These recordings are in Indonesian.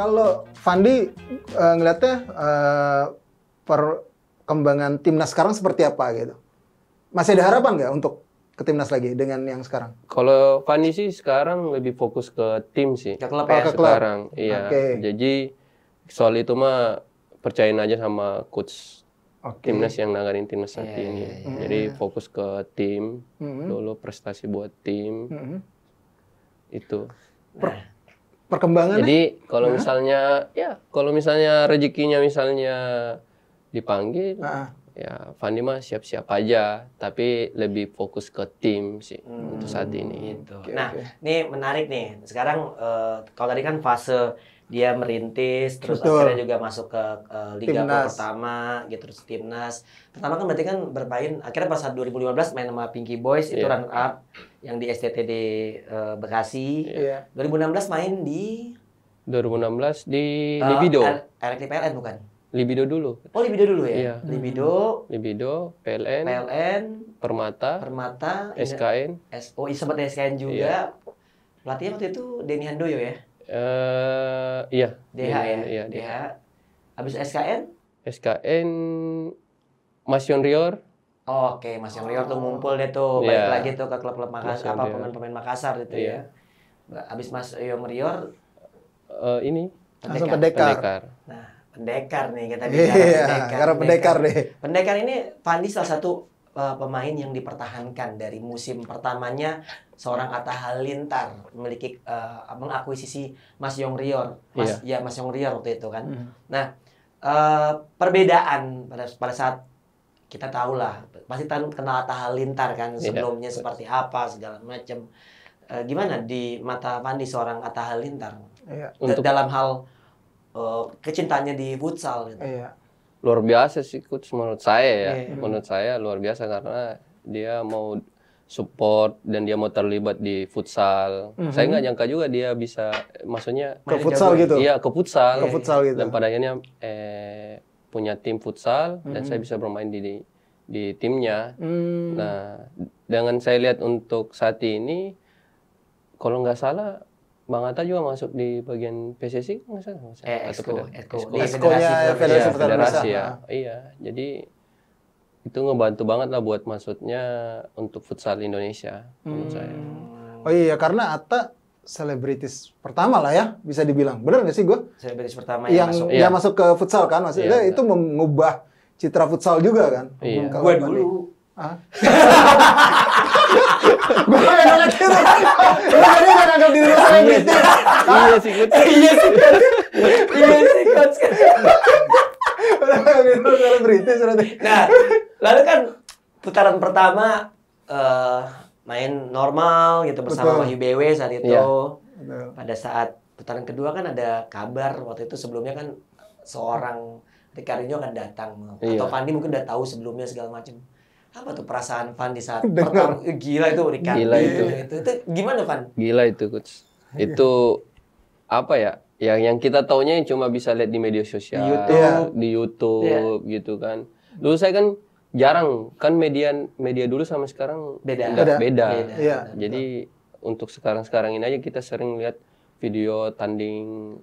Kalau Fhandy ngelihatnya perkembangan timnas sekarang seperti apa gitu? Masih ada harapan nggak untuk ke timnas lagi dengan yang sekarang? Kalau Fhandy sih sekarang lebih fokus ke tim sih. Ke klub ya? Sekarang, iya. Okay. Jadi soal itu mah percayain aja sama coach timnas yang nanganin timnas saat ini. Jadi fokus ke tim dulu, prestasi buat tim itu. Perkembangan. Jadi kalau misalnya rezekinya dipanggil. Ya, Fhandy mah siap-siap aja, tapi lebih fokus ke tim sih untuk saat ini. Gitu. Nah, ini menarik nih. Sekarang kalau tadi kan fase dia merintis, terus akhirnya juga masuk ke liga pertama, gitu, terus timnas. Pertama kan berarti kan bermain, akhirnya pas 2015 main sama Pinky Boys, itu run up yang di STTD Bekasi. 2016 main di 2016 di Libido. PLN bukan? Libido dulu. Oh, Libido dulu ya? Iya. Libido, PLN, Permata, SKN. Oh, sempat SKN juga. Iya. Pelatihnya waktu itu Deni Handoyo ya? Iya. DH. Habis SKN, Mas Yon Rior. Oh, oke, Mas Yon Rior tuh ngumpul deh tuh, balik lagi tuh ke klub-klub Makassar, apa pemain-pemain Makassar gitu ya. Habis Mas Yon Rior ini langsung Pendekar. Nah, Pendekar nih, kita bicara Pendekar. Pendekar ini Fhandy salah satu pemain yang dipertahankan dari musim pertamanya seorang Atta Halilintar, memiliki mengakuisisi Mas Yon Rior. Mas Yon Rior waktu itu kan. Nah, perbedaan pada saat kita tahulah pasti kenal Atta Halilintar kan sebelumnya seperti apa segala macam. Gimana di mata Fhandy seorang Atta Halilintar? Dalam hal kecintaannya di futsal gitu. Iya. Luar biasa sih coach menurut saya ya. Menurut saya luar biasa karena dia mau support dan dia mau terlibat di futsal. Saya nggak nyangka juga dia bisa maksudnya ke futsal gitu. Iya, ke futsal. Ke futsal gitu. Dan pada akhirnya punya tim futsal dan saya bisa bermain di timnya. Nah, dengan saya lihat untuk saat ini kalau nggak salah Bang Atta juga masuk di bagian PSSI nggak salah? Federasi ya. Iya, jadi itu ngebantu banget lah buat maksudnya untuk futsal Indonesia menurut saya. Oh iya, karena Atta selebritis pertama lah ya bisa dibilang. Bener nggak sih gue? Selebritis pertama yang masuk. Dia masuk ke futsal kan maksudnya itu mengubah citra futsal juga kan? Iya. Gue dulu. Gue enak gitu. Lu tadi gak nganggap diri lu gitu. Iya sih coach. Nah, lalu kan putaran pertama main normal gitu bersama Wahyu BW saat itu. Pada saat putaran kedua kan ada kabar waktu itu sebelumnya kan seorang Ricardinho akan datang atau Fhandy mungkin udah tahu sebelumnya segala macam. Apa tuh perasaan Fhandy saat pertama? Gila itu Ricardinho. Gila itu gimana Fhan? Gila itu coach. Itu apa ya? Yang kita taunya cuma bisa lihat di media sosial, di YouTube gitu kan. Dulu saya kan jarang kan media dulu sama sekarang beda. Jadi untuk sekarang ini aja kita sering lihat video tanding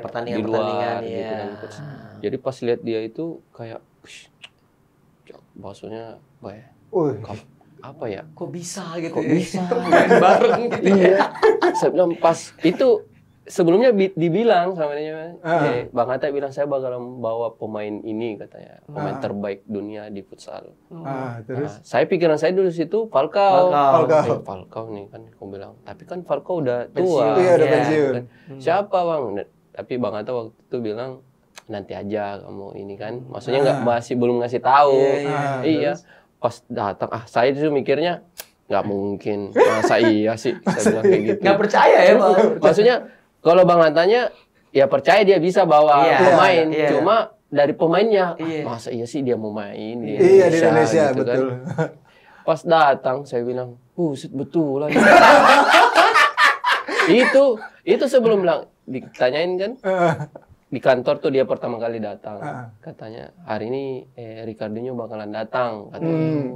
pertandingan di luar gitu kan coach. Jadi pas lihat dia itu kayak maksudnya, apa ya? Kok bisa gitu? Kok bisa main bareng gitu ya? Saya bilang pas itu sebelumnya dibilang sama dia, Bang Atta bilang saya bakal membawa pemain ini katanya, pemain terbaik dunia di futsal. Terus? Saya pikiran saya dulu situ Falcao nih kan, aku bilang. Tapi kan Falcao udah tua. Iya, udah pensiun. Siapa bang? Tapi Bang Atta waktu itu bilang nanti aja kamu ini kan, maksudnya nggak masih belum ngasih tahu. Iya. Pas datang, saya itu mikirnya nggak mungkin, masa iya sih? Saya bilang kayak gitu. Nggak percaya ya bang? Maksudnya kalau Bang Attanya ya percaya dia bisa bawa pemain, cuma dari pemainnya masa iya sih dia mau main di Indonesia, di Indonesia gitu betul. Kan. Pas datang saya bilang, buset betul lah. itu sebelum bilang ditanyain kan. Di kantor tuh dia pertama kali datang, katanya hari ini Ricardinho bakalan datang katanya.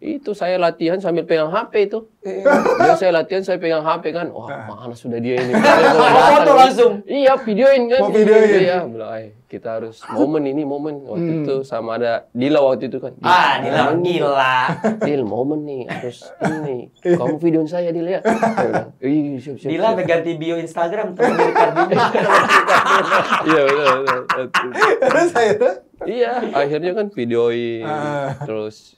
Itu saya latihan sambil pegang HP itu. Ya, saya latihan, saya pegang HP kan. Wah, mana sudah dia ini. Foto langsung. Iya, videoin kan. Mau videoin. Iya, mulai. Kita harus momen ini, momen waktu itu sama ada Dila waktu itu kan. Ah, Dila gila. Dil, momen nih harus ini. Kamu videoin saya, Dil ya. Ih, siap-siap. Dila ganti bio Instagram teman Ricardinho. Iya, benar. Terus akhirnya? Iya, akhirnya kan videoin. Terus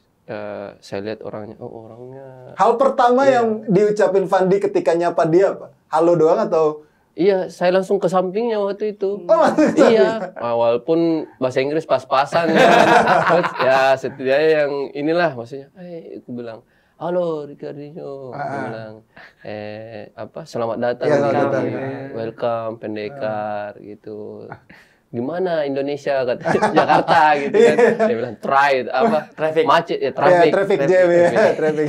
saya lihat orangnya, oh orangnya. Hal pertama yang diucapin Fhandy ketika nyapa dia apa? Halo doang atau? Iya, saya langsung ke sampingnya waktu itu. Oh, iya. Walaupun bahasa Inggris pas-pasan ya. Ya setidaknya yang inilah maksudnya. Aku bilang, halo Ricardinho. Aku bilang, selamat datang. Ya, selamat datang. Welcome Pendekar gitu. Gimana Indonesia kata Jakarta gitu kan. Dia bilang try apa traffic macet ya traffic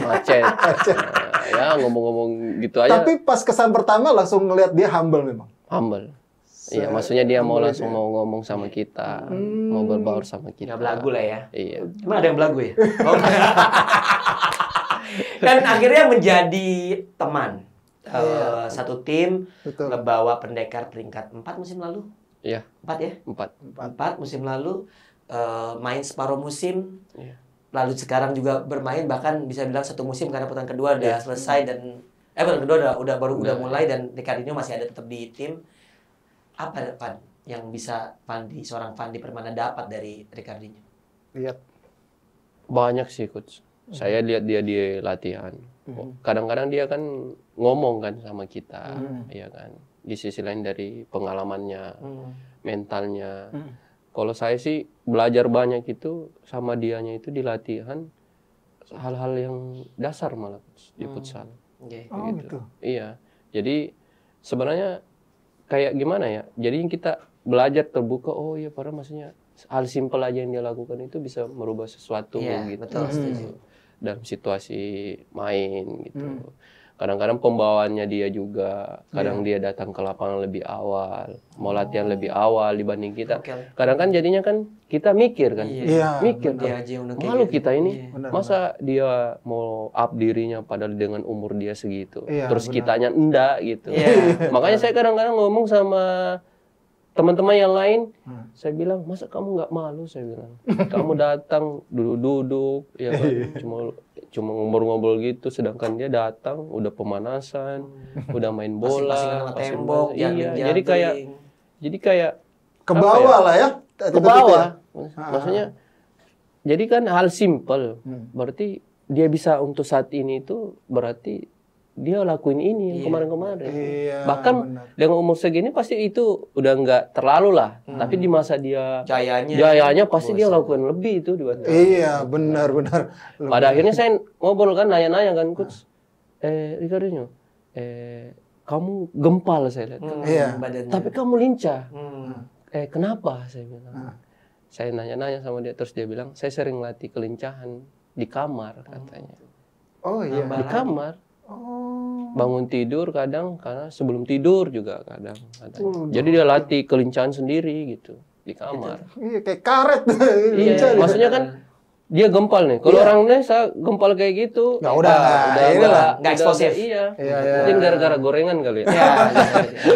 macet. Ya ngomong-ngomong gitu aja. Tapi pas kesan pertama langsung ngelihat dia humble memang. Humble. Iya, maksudnya dia mau langsung mau ngomong sama kita, mau berbaur sama kita. Ya belagu lah ya. Iya. Emang ada yang belagu ya? Dan akhirnya menjadi teman. Satu tim membawa Pendekar peringkat 4 musim lalu. Iya. 4 ya? 4 musim lalu, main separuh musim, lalu sekarang juga bermain, bahkan bisa bilang satu musim karena putaran kedua udah selesai dan putaran kedua udah mulai dan Ricardinho masih ada tetap di tim. Apa yang bisa seorang Fhandy Permana dapat dari Ricardinho? Lihat banyak sih coach. Saya lihat dia di latihan. Kadang-kadang dia kan ngomong kan sama kita, ya kan. Di sisi lain dari pengalamannya, mentalnya. Kalau saya sih belajar banyak itu sama dianya itu di latihan hal-hal yang dasar malah di futsal. Oh gitu. Iya. Jadi sebenarnya kayak gimana ya? Jadi kita belajar terbuka. Oh iya, padahal maksudnya hal simpel aja yang dia lakukan itu bisa merubah sesuatu gitu. Betul, setuju. Dalam situasi main gitu. Kadang-kadang pembawaannya dia juga, kadang dia datang ke lapangan lebih awal, mau latihan lebih awal dibanding kita. Kadang kan jadinya kan kita mikir kan, mikir kan, malu kita ini, masa dia mau up dirinya padahal dengan umur dia segitu, terus kitanya enggak gitu. Makanya saya kadang-kadang ngomong sama teman-teman yang lain, saya bilang, masa kamu nggak malu? Saya bilang, kamu datang duduk-duduk, ya kan? cuma ngobrol-ngobrol gitu, sedangkan dia datang, udah pemanasan, udah main bola, masih tembok, jadi kayak ke bawah lah ya, ke bawah, maksudnya, jadi kan hal simple, berarti dia bisa untuk saat ini itu berarti dia lakuin ini yang kemarin-kemarin. Bahkan dengan umur segini pasti itu udah nggak terlalu lah. Tapi di masa dia jayanya pasti dia lakuin lebih itu. Iya, benar-benar. Pada akhirnya saya ngobrol kan, nanya-nanya kan, coach, Ricardinho, kamu gempal saya lihat. Tapi kamu lincah. Kenapa? Saya bilang. Saya nanya-nanya sama dia, terus dia bilang, saya sering latih kelincahan di kamar katanya. Oh iya, di kamar. Bangun tidur kadang, karena sebelum tidur juga kadang. Jadi dia latih kelincahan sendiri gitu di kamar. Iya, kayak karet. Iya, maksudnya kan dia gempal nih. Kalau orang Indonesia gempal kayak gitu, nggak udah eksplosif. Mungkin gara-gara gorengan kali ya.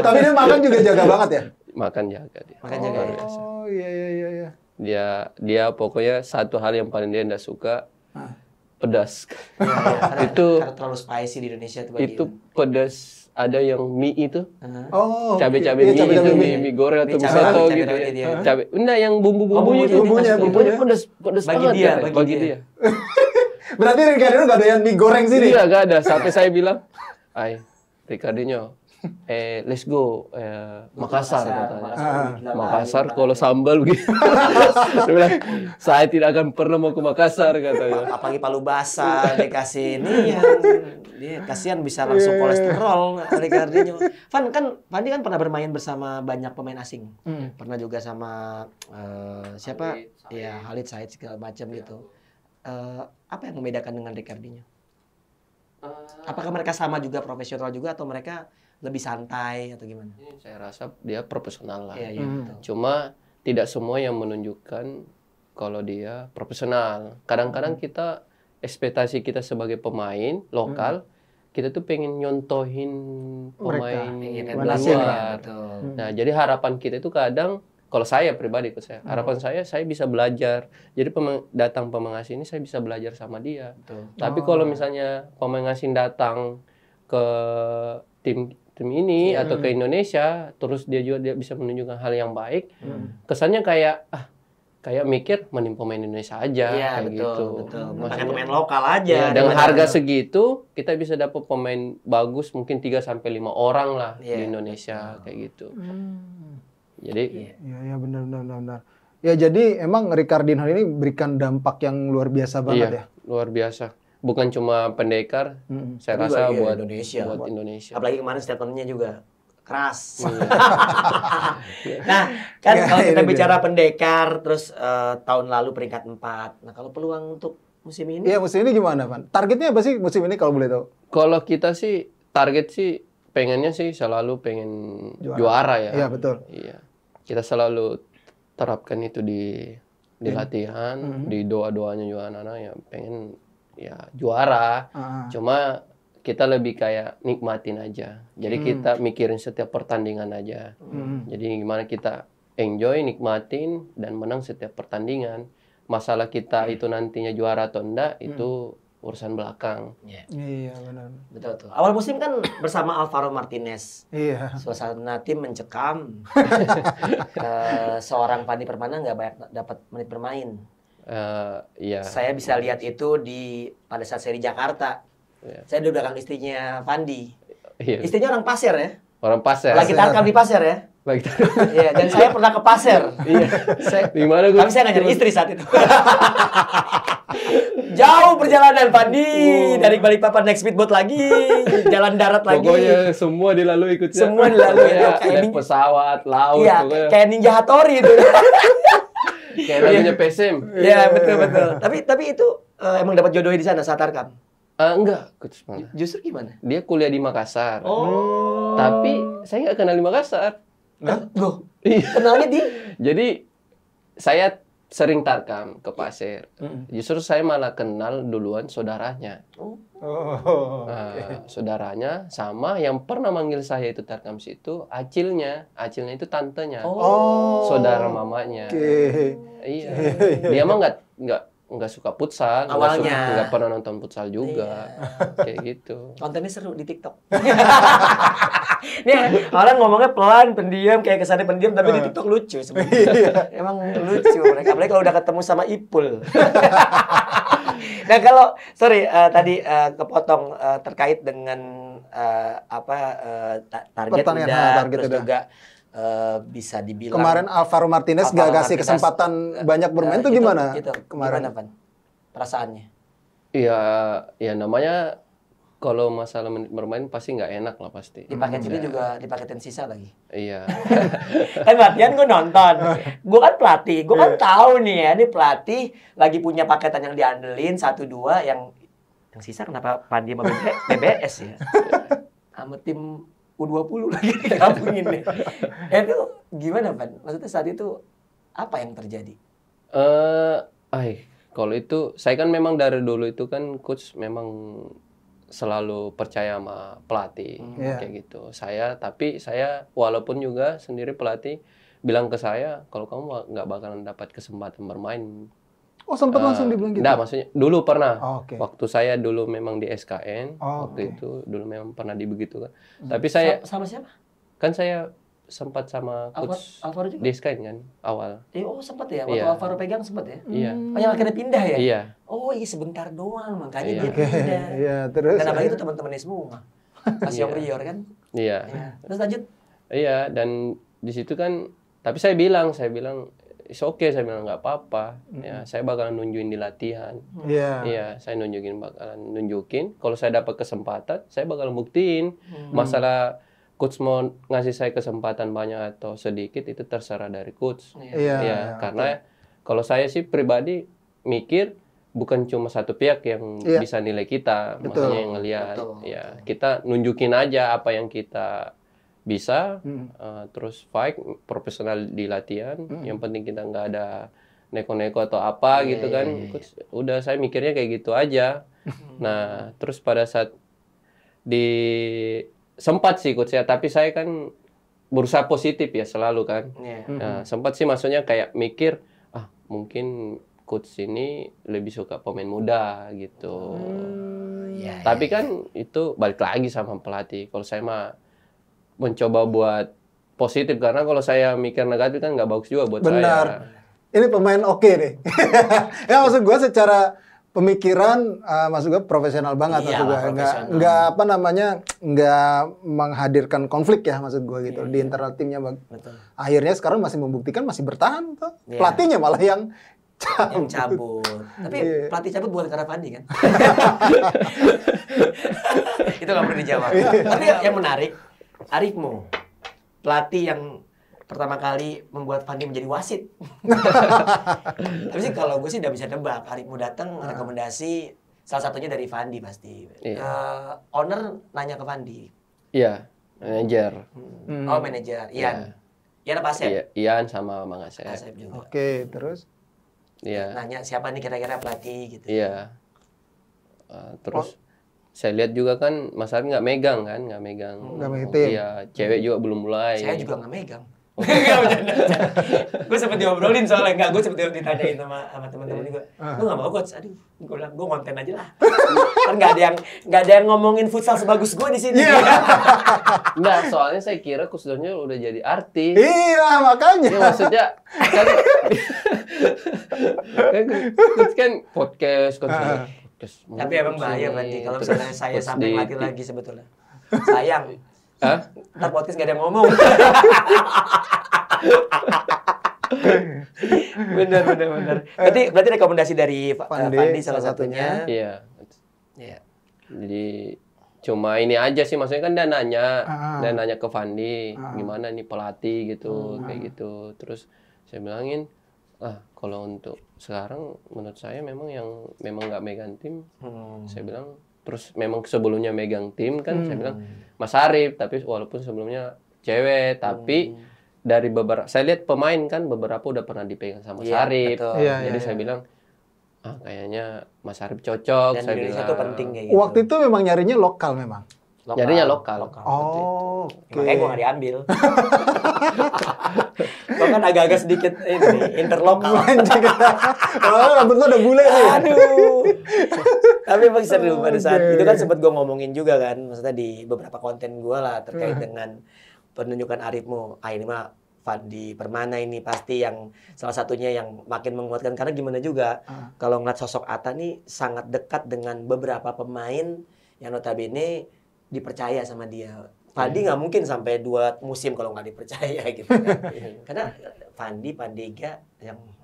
Tapi dia makan juga jaga banget ya. Makan jaga dia. Makan jaga. Oh iya. Dia pokoknya satu hal yang paling dia nggak suka. Pedas. Itu terlalu spicy di Indonesia tuh bagi itu. Pedas, ada yang mie itu. Cabe-cabe mie goreng atau mie soto gitu ya. Cabe. Enggak, yang bumbu-bumbunya itu. Bumbunya pedas banget ya bagi dia. Berarti Ricardinho enggak ada yang mie goreng sini. Iya, enggak ada. Sampai saya bilang, "Ai, Ricardinho, let's go Makassar katanya. Makassar kalau sambal gitu." Dia bilang, saya tidak akan pernah mau ke Makassar katanya. Apalagi palu basah dikasih ini yang dia kasihan bisa langsung kolesterol. Ricardinho. Fhandy kan pernah bermain bersama banyak pemain asing. Pernah juga sama siapa? Ya Khalid Said segala macam gitu. Apa yang membedakan dengan Ricardinho? Apakah mereka sama juga profesional juga atau mereka lebih santai atau gimana? Saya rasa dia profesional lah. Cuma tidak semua yang menunjukkan kalau dia profesional. Kadang-kadang kita ekspektasi kita sebagai pemain lokal, kita tuh pengen nyontohin pemain luar. Nah, jadi harapan kita itu kadang, kalau saya pribadi, harapan saya bisa belajar. Jadi datang pemain asing ini saya bisa belajar sama dia. Betul. Tapi kalau misalnya pemain asing datang ke tim ini atau ke Indonesia, terus dia juga bisa menunjukkan hal yang baik, kesannya kayak mikir mending pemain Indonesia aja, maksudnya pemain lokal aja. Ya, dengan harga segitu kita bisa dapat pemain bagus mungkin 3-5 orang lah di Indonesia kayak gitu. Jadi ya benar. Ya, jadi emang Ricardinho ini berikan dampak yang luar biasa banget ya. Luar biasa. Bukan cuma Pendekar, saya rasa buat Indonesia. Apalagi kemarin statementnya juga keras. Nah, kan kalau kita bicara Pendekar, terus tahun lalu peringkat 4. Nah, kalau peluang untuk musim ini? Iya, musim ini gimana, Van? Targetnya apa sih musim ini kalau boleh tahu? Kalau kita sih, target sih pengennya sih selalu pengen juara ya. Iya, betul. Iya. Kita selalu terapkan itu di latihan, di doa-doanya juga anak-anak ya pengen ya juara. Cuma kita lebih kayak nikmatin aja. Jadi kita mikirin setiap pertandingan aja. Jadi gimana kita enjoy, nikmatin, dan menang setiap pertandingan. Masalah kita itu nantinya juara atau enggak, itu urusan belakang. Iya, benar. Betul tuh. Awal musim kan bersama Alvaro Martinez. Iya. Suasana tim mencekam. Seorang Fhandy Permana nggak banyak dapat menit bermain. Iya. Saya bisa lihat itu pada saat seri Jakarta. Saya di belakang istrinya Fhandy. Istrinya orang Pasir ya? Orang Pasir. Lagi tarkam di Pasir ya? Lagi tarkam. Iya, dan saya pernah ke Pasir. Iya. Tapi saya ngajar istri saat itu. Jauh perjalanan Fhandy. Dari Balikpapan naik speedboat lagi. Jalan darat lagi. Pokoknya semua dilalui ikutnya. Semua dilalui. Naik pesawat, laut. Iya, kayak Ninja Hattori itu. Kayak lagunya PSM. Iya, betul-betul. Tapi itu emang dapat jodohin di sana saat tarkam? Enggak, justru gimana? Dia kuliah di Makassar. Oh. Tapi saya nggak kenal di Makassar. Loh, kenalnya di? Jadi saya sering tarkam ke Pasir. Justru saya malah kenal duluan saudaranya. Saudaranya sama yang pernah manggil saya itu tarkam situ, Acilnya itu tantenya. Saudara mamanya. Iya. Dia mah nggak suka futsal, nggak pernah nonton futsal juga, kayak gitu. Kontennya seru di TikTok. Nih, orang ngomongnya pelan, pendiam, kayak kesannya pendiam, tapi di TikTok lucu sebenarnya. Emang lucu mereka, apalagi kalau udah ketemu sama Ipul. Nah, kalau tadi kepotong terkait dengan target udah, terus juga bisa dibilang kemarin Alvaro Martinez nggak kasih kesempatan banyak bermain tuh gimana? Kemarin apa perasaannya? Iya, ya namanya kalau masalah menit bermain pasti nggak enak lah pasti. Dipaketin juga, dipaketin sisa lagi. Iya. Kan latihan gue nonton, gue kan pelatih, gue kan tahu nih ya, ini pelatih lagi punya paketan yang diandelin 1-2 yang sisa kenapa Fhandy sama BBS ya? Sama tim U20 lagi digabungin nih. Itu gimana, Van? Maksudnya saat itu apa yang terjadi? Kalau itu saya kan memang dari dulu itu kan coach memang selalu percaya sama pelatih kayak gitu. Tapi saya walaupun juga sendiri pelatih bilang ke saya kalau kamu nggak bakalan dapat kesempatan bermain. Oh, sempat langsung dibilang gitu? Enggak, maksudnya dulu pernah. Waktu saya dulu memang di SKN, waktu itu dulu memang pernah dibegitukan. Tapi saya... Sama siapa? Kan saya sempat sama coach di SKN kan, awal. Sempat ya? Waktu Alvaro pegang sempat ya? Iya. Yang akhirnya pindah ya? Iya. Sebentar doang, makanya dia pindah. Iya, terus. Dan apalagi itu teman-temannya semua. Mas Yon Rior kan? Iya. Terus lanjut? Iya, dan di situ kan... Tapi saya bilang... saya bilang nggak apa-apa. Ya, saya bakalan nunjukin di latihan. Saya bakalan nunjukin. Kalau saya dapat kesempatan, saya bakalan buktiin. Masalah coach mau ngasih saya kesempatan banyak atau sedikit itu terserah dari coach. Karena kalau saya sih pribadi mikir bukan cuma satu pihak yang bisa nilai kita, maksudnya yang ngelihat. Kita nunjukin aja apa yang kita bisa, terus fight profesional di latihan. Yang penting kita nggak ada neko-neko atau apa gitu kan. Terus, udah saya mikirnya kayak gitu aja. Nah, terus pada saat di sempat sih coach ya, tapi saya kan berusaha positif ya selalu kan. Nah, sempat sih maksudnya kayak mikir, ah mungkin coach ini lebih suka pemain muda gitu. Tapi kan itu balik lagi sama pelatih. Kalau saya mah mencoba buat positif, karena kalau saya mikir negatif kan nggak bagus juga buat saya. Benar. Ini pemain oke deh. Ya maksud gue secara pemikiran, maksud gue profesional banget. Iya, maksud gue nggak apa namanya, nggak menghadirkan konflik ya maksud gue gitu. Di internal timnya. Betul. Akhirnya sekarang masih membuktikan, masih bertahan tuh. Pelatihnya malah yang cabut. Tapi pelatih cabut bukan karena Fhandy kan? Itu nggak perlu dijawab. Tapi yang menarik, Arif Mu, pelatih yang pertama kali membuat Fhandy menjadi wasit. Tapi sih kalau gue sih udah bisa nebak, Arif Mu datang rekomendasi salah satunya dari Fhandy pasti. Owner nanya ke Fhandy. Iya, manajer. Oh manajer, Ian. Ian apa Asep? Ian sama Mang Asep. Asep juga. Oke, terus? Nanya siapa nih kira-kira pelatih gitu. Terus? Oh. Saya lihat juga kan Mas Arif nggak megang kan, nggak megang. Iya, cewek juga belum mulai. Saya juga nggak megang. Gue sempat diobrolin soalnya, gue sempat ditanyain sama teman-teman juga. Gue nggak mau coach, aduh, gue bilang gue konten aja lah. Kan nggak ada yang ngomongin futsal sebagus gue di sini. Nggak, soalnya saya kira khususnya udah jadi artis. Iya makanya. Ya, maksudnya kan podcast kan. Tapi emang bahaya berarti kalau misalnya saya sampai mati lagi sebetulnya. Sayang. Hah? Ntar podcast gak ada yang ngomong. Bener. Berarti rekomendasi dari Fhandy salah satunya. Iya. Jadi cuma ini aja sih, maksudnya kan dia nanya ke Fhandy gimana nih pelatih gitu, kayak gitu. Terus saya bilangin, kalau untuk sekarang menurut saya memang yang memang nggak megang tim, saya bilang. Terus memang sebelumnya megang tim kan, saya bilang Mas Arif, tapi walaupun sebelumnya cewek, tapi dari beberapa saya lihat pemain kan beberapa udah pernah dipegang sama Mas Arif, jadi saya bilang kayaknya Mas Arif cocok. Dan saya bilang itu penting kayak gitu. Waktu itu memang nyarinya lokal memang. Jadinya lokal. Oh, oke. Makanya gue nggak diambil. Gue kan agak-agak sedikit ini interlokal. Oh, rambut lo udah bule nih. Aduh. Tapi emang seru pada saat itu kan sempat gue ngomongin juga kan, maksudnya di beberapa konten gue lah terkait dengan penunjukan Arif Mu. Ah ini mah Fhandy Permana ini pasti yang salah satunya yang makin menguatkan, karena gimana juga kalau ngeliat sosok Atta nih sangat dekat dengan beberapa pemain yang notabene dipercaya sama dia. Fhandy nggak mungkin sampai 2 musim kalau nggak dipercaya gitu kan. Karena Pandega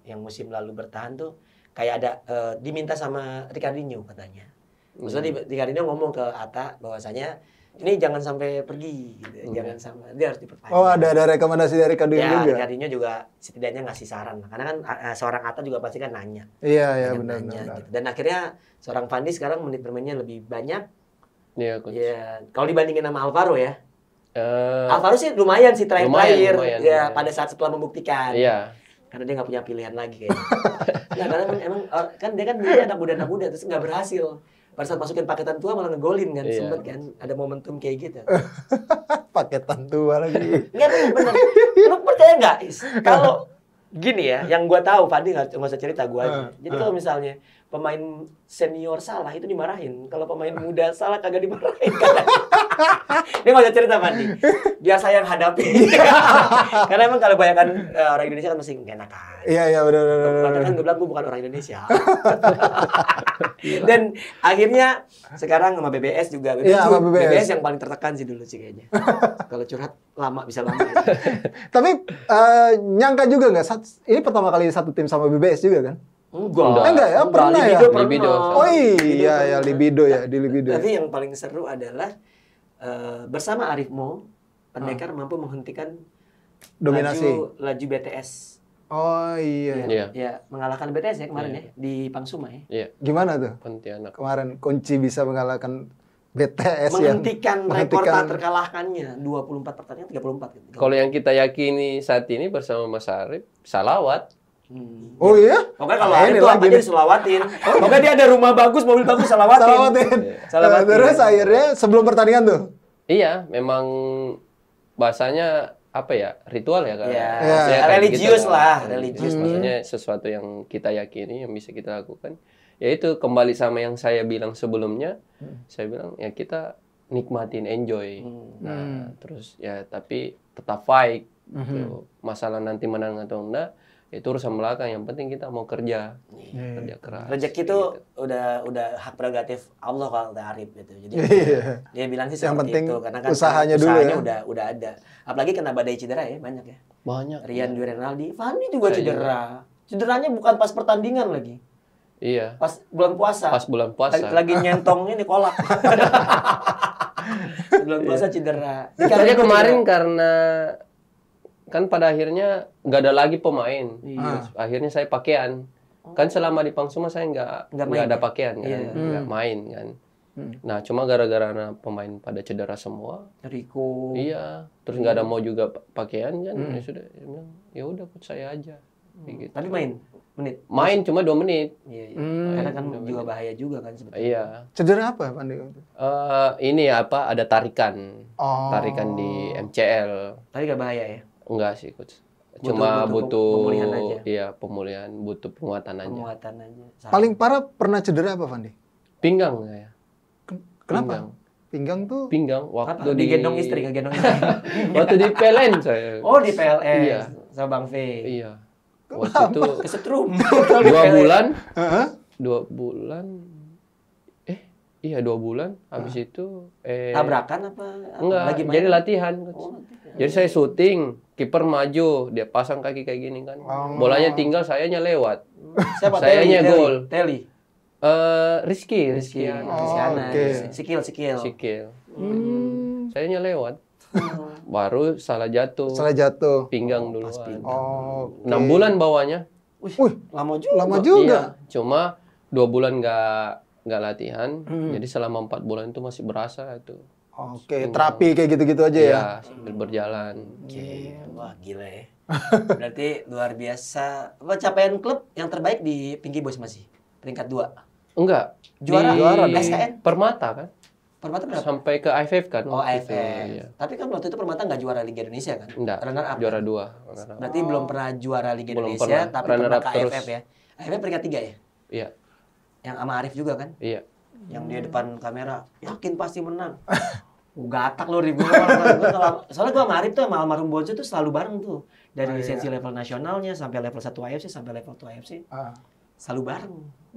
yang musim lalu bertahan tuh kayak ada diminta sama Ricardinho katanya. Maksudnya Ricardinho ngomong ke Atta bahwasanya ini jangan sampai pergi, gitu. Jangan sampai dia harus diperpanjang. Oh ada rekomendasi dari Ricardinho juga. Ya Ricardinho juga setidaknya ngasih saran, karena kan seorang Atta juga pasti kan nanya. Iya benar. Gitu. Dan akhirnya seorang Fhandy sekarang menit bermainnya lebih banyak. Iya, kalau dibandingin sama Alvaro ya. Alvaro sih lumayan sih terakhir-terakhir ya, pada saat setelah membuktikan. Iya. Karena dia nggak punya pilihan lagi kayaknya. Nah, karena emang kan dia kan dulunya anak muda terus nggak berhasil. Pada saat masukin paketan tua malah ngegolin kan, sempet kan ada momentum kayak gitu. Paketan tua lagi. Nggak benar. Lu percaya nggak? Kalau gini ya, yang gua tahu Fhandy nggak usah cerita gua aja. Jadi kalau misalnya pemain senior salah itu dimarahin, kalau pemain muda salah kagak dimarahin. Dia nggak usah cerita Fhandy. Biar saya yang hadapi. Karena emang kalau bayangkan orang Indonesia kan masih enak aja. Iya benar. Kan gua bilang gua bukan orang Indonesia. Dan akhirnya sekarang sama BBS juga. BBS yang paling tertekan sih dulu sih kayaknya. Kalau curhat lama bisa lama. Tapi nyangka juga nggak? Ini pertama kali satu tim sama BBS juga kan? Enggak ya, pernah ya. Libido. Oh iya, Libido ya, di Libido. Tapi yang paling seru adalah bersama Arif Mu, Pendekar mampu menghentikan laju BTS. Oh iya. Ya, mengalahkan BTS ya kemarin ya, di Pangsuma ya. Iya. Gimana tuh? Pontianak. Kemarin kunci bisa mengalahkan BTS menghentikan rekor tak terkalahkannya 24 pertandingan 34 gitu. Kalau yang kita yakini saat ini bersama Mas Arif, Salawat Oh iya? Pokoknya kalau Arif tuh apa aja diselawatin. Pokoknya dia ada rumah bagus, mobil bagus, salawatin. Salawatin. Terus akhirnya sebelum pertandingan tuh? Iya, memang bahasanya apa ya, ritual ya, karena religius lah, religius maksudnya sesuatu yang kita yakini, yang bisa kita lakukan. Yaitu kembali sama yang saya bilang sebelumnya, saya bilang ya kita nikmatin, enjoy. Nah, terus ya tapi tetap fight. Gitu. Masalah nanti menang atau enggak, itu urusan belakang, yang penting kita mau kerja, kerja keras. Rezeki itu gitu. udah hak prerogatif Allah kalau kata Arif gitu. Jadi dia bilang sih yang penting itu, karena kan usahanya dulu ya. udah ada. Apalagi kena badai cedera ya, banyak ya. Banyak. Rian Dwi Rinaldi, Fhandy juga cedera. Cederanya bukan pas pertandingan lagi. Iya. Pas bulan puasa. Pas bulan puasa. Lagi nyentongnya di kolak. Bulan puasa cedera. Karena kemarin karena kan pada akhirnya nggak ada lagi pemain, akhirnya saya pakaian. Kan selama di Pangsuma saya nggak ada pakaian, nggak main kan. Nah cuma gara-gara pemain pada cedera semua. Riko. Iya, terus nggak ada mau juga pakaian kan. Ya sudah, ya udah ikut saya aja. Gitu. Tapi main menit. Main cuma 2 menit. Iya. Karena kan juga bahaya juga kan sebetulnya. Iya. Cedera apa Fhandy? Ini apa? Ada tarikan, tarikan di MCL. Tapi nggak bahaya ya? Enggak sih coach, cuma butuh pemulihan aja. Iya, pemulihan, butuh penguatan aja. Penguatan aja. Paling parah pernah cedera apa Fhandy? Pinggang saya. Kenapa? Pinggang tuh? Pinggang waktu digendong istri, ngegendong istri. Waktu di PLN saya. Oh, di PLN. Iya. Sama Bang V. Iya. Waktu itu kesetrum. 2 bulan. 2 bulan. Iya 2 bulan, habis itu tabrakan apa? Enggak, jadi latihan. Oh, jadi saya syuting, kiper maju, dia pasang kaki kayak gini kan. Bolanya tinggal, sayanya lewat. Siapa? Sayanya gol. Teli. Rizky, Rizkian. Sikil. Sayanya lewat. Baru salah jatuh. Salah jatuh. Pinggang dulu. Oh. 6 bulan bawanya. Wih, lama juga. Lama juga. Iya, cuma 2 bulan nggak latihan, jadi selama 4 bulan itu masih berasa itu. Oke, terapi kayak gitu-gitu aja ya? Iya, sambil berjalan. Wah gila ya. Berarti luar biasa. Capaian klub yang terbaik di Pinky Boys masih? Peringkat 2? Enggak. Juara di SKN? Permata kan? Permata berapa? Sampai ke IFF kan? Oh IFF. Iya. Tapi kan waktu itu Permata nggak juara Liga Indonesia kan? Enggak, juara 2. Berarti belum pernah juara Liga Indonesia, tapi pernah ke IFF ya? IFF peringkat 3 ya? Iya. Yang sama Arif juga kan? Iya. Yang dia depan kamera, yakin pasti menang. Gatak lo ribuan. Soalnya gue sama Arif tuh sama almarhum Bonjo tuh selalu bareng tuh. Dari lisensi level nasionalnya sampai level 1 AFC, sampai level 2 AFC. Selalu bareng.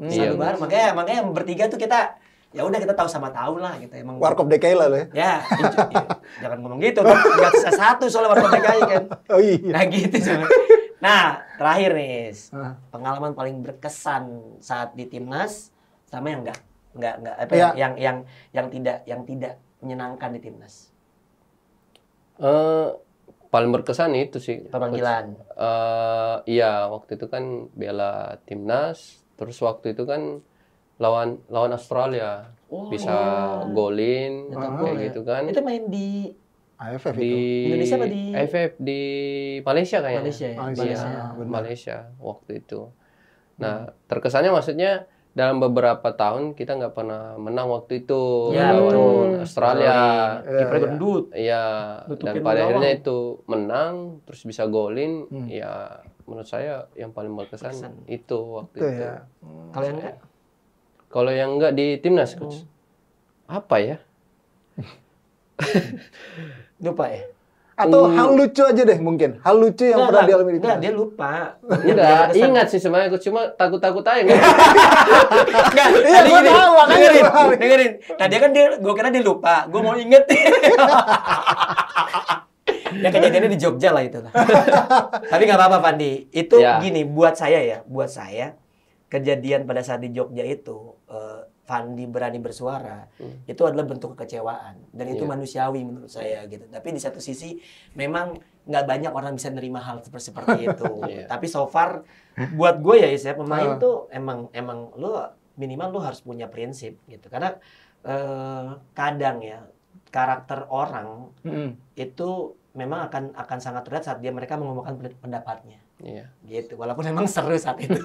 Selalu bareng. Makanya yang bertiga tuh kita, ya udah kita tahu sama tahu lah. Kita emang Warkop DKI lah lo ya? Ya. Jangan ngomong gitu. Gak bisa satu soalnya Warkop DKI kan. Oh iya. Nah gitu sebenernya. Nah, terakhir nih, pengalaman paling berkesan saat di timnas sama yang tidak menyenangkan di timnas. Paling berkesan itu sih pemanggilan. Iya, waktu itu kan bela timnas, terus waktu itu kan lawan Australia, bisa golin kayak gitu kan. Itu main di AFF di Indonesia atau di AFF di Malaysia kayaknya. Malaysia waktu itu. Nah, terkesannya maksudnya dalam beberapa tahun kita nggak pernah menang waktu itu lawan Australia. Kiper gendut. Iya. Dan pada akhirnya itu menang, terus bisa golin. Ya, menurut saya yang paling berkesan itu waktu itu. Kalau yang enggak? Kalau yang enggak di timnas coach. Apa ya? Lupa ya? Atau hal lucu aja deh mungkin. Hal lucu yang pernah dialami di timnas. Dia lupa. Enggak, ingat sih sebenarnya. Cuma takut-takut aja. Enggak, tadi gini. Dengerin. Tadi kan gue kira dia lupa. Gue mau inget. Ya kejadiannya di Jogja lah itu. Tapi gak apa-apa Fhandy. Itu gini, buat saya ya. Buat saya, kejadian pada saat di Jogja itu, Fhandy berani bersuara, itu adalah bentuk kekecewaan. Dan itu manusiawi menurut saya gitu. Tapi di satu sisi memang nggak banyak orang bisa nerima hal seperti itu. Tapi so far buat gue ya pemain tuh emang lo minimal lo harus punya prinsip gitu. Karena kadang ya karakter orang itu memang akan sangat terlihat saat mereka mengumumkan pendapatnya. Iya. Gitu, walaupun emang seru saat itu.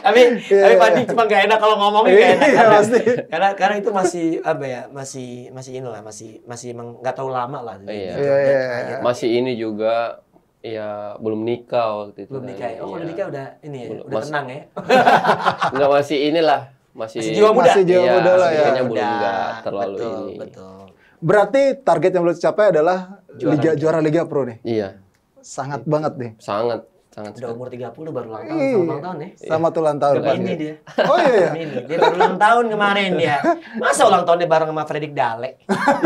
tapi Fhandy cuma gak enak kalau ngomongnya, gak enak. Karena itu masih apa ya, masih ini lah, masih emang gak tahu lama lah. Iya. Masih ini juga ya, belum nikah waktu itu. Belum nikah. Oh, kalau nikah udah ini ya, udah tenang ya. Enggak, masih inilah, masih jiwa muda. Masih jiwa muda lah ya. Kayaknya belum enggak terlalu ini. Betul. Berarti target yang belum tercapai adalah juara Liga Pro nih. Iya. Sangat banget nih. Sangat. Udah umur 30 baru ulang tahun, sama ulang tahun ya. Sama tuh ulang tahun. Ini dia. Oh iya. Ini dia baru ulang tahun kemarin dia. Masa ulang tahunnya bareng sama Fredrik Dale.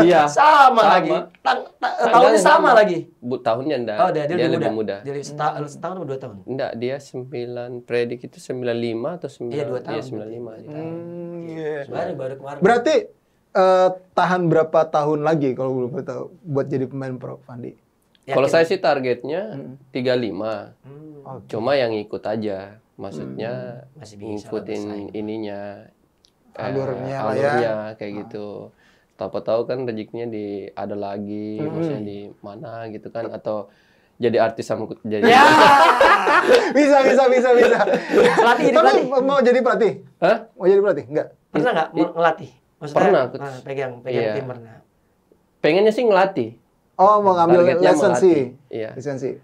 Iya. Sama lagi. Tahunnya sama lagi. Tahunnya enggak. Oh, dia lebih muda. Dia setahun atau 2 tahun? Enggak, dia 9, Fredrik itu 95 atau 9. Iya, 2 tahun. Dia 95 gitu. Iya. Baru kemarin. Berarti tahan berapa tahun lagi kalau belum tahu buat jadi pemain pro, Fhandy? Ya, kalau saya sih targetnya 35. Okay. Cuma yang ikut aja. Maksudnya masih ngikutin ininya. Alurnya kayak gitu. Tahu-tahu kan rezekinya di ada lagi, maksudnya di mana gitu kan, atau jadi artis sama jadi. Ya! bisa. Pelatih ini pelatih. Mau jadi pelatih? Hah? Mau jadi pelatih? Enggak. Pernah enggak ngelatih? Maksudnya pernah pegang tim pernah. Pengennya sih ngelatih. Oh, mau ngambil lisensi.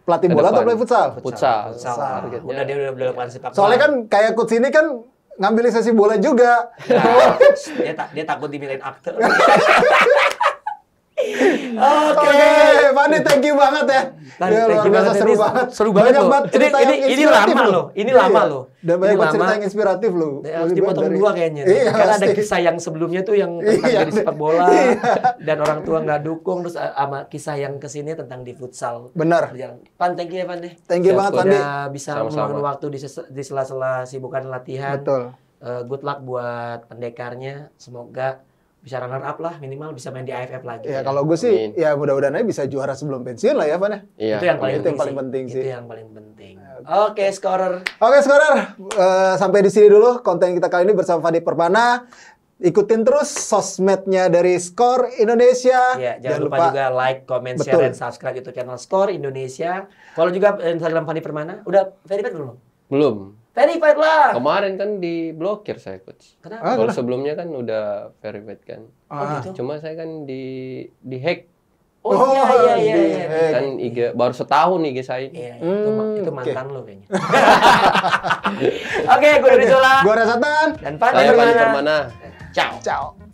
Pelatih bola atau pelatih futsal? Futsal. Udah lepas sepak bola. Soalnya kan kayak coach ini kan ngambil lisensi bola juga. Nah, dia takut dibilang aktor. Oke, Fhandy, thank you banget ya. Luar biasa seru banget. Ini lama loh. Dan banyak cerita yang inspiratif loh. Harus dipotong dua kayaknya. Karena ada kisah yang sebelumnya tuh yang tentang dari sepak bola dan orang tua nggak dukung, terus sama kisah yang kesini tentang di futsal. Benar. Pan, thank you ya Fhandy. Thank you banget Fhandy. Bisa meluangkan waktu di sela-sela sibukan latihan. Betul. Good luck buat Pendekarnya. Semoga bisa runner up lah, minimal bisa main di AFF lagi. Ya kalau gue sih, ya mudah-mudahan aja bisa juara sebelum pensiun lah ya, Fhandy. Itu yang paling penting sih. Itu yang paling penting. Oke, Scorer. Oke, Scorer. Sampai di sini dulu konten kita kali ini bersama Fhandy Permana. Ikutin terus sosmednya dari Skor Indonesia. Ya, jangan lupa juga like, comment, share, dan subscribe YouTube channel Skor Indonesia. Follow juga Instagram Fhandy Permana. Udah verified belum? Belum. Verified lah. Kemarin kan diblokir saya, coach. Kenapa? Kalau sebelumnya kan udah verified kan. Gitu? Cuma saya kan di-hack. Oh iya. Kan IG baru setahun IG saya. Iya. Itu mantan lo kayaknya. Oke, gue Rizula. Gue Rasatan. Dan Fhandy Permana. Ciao.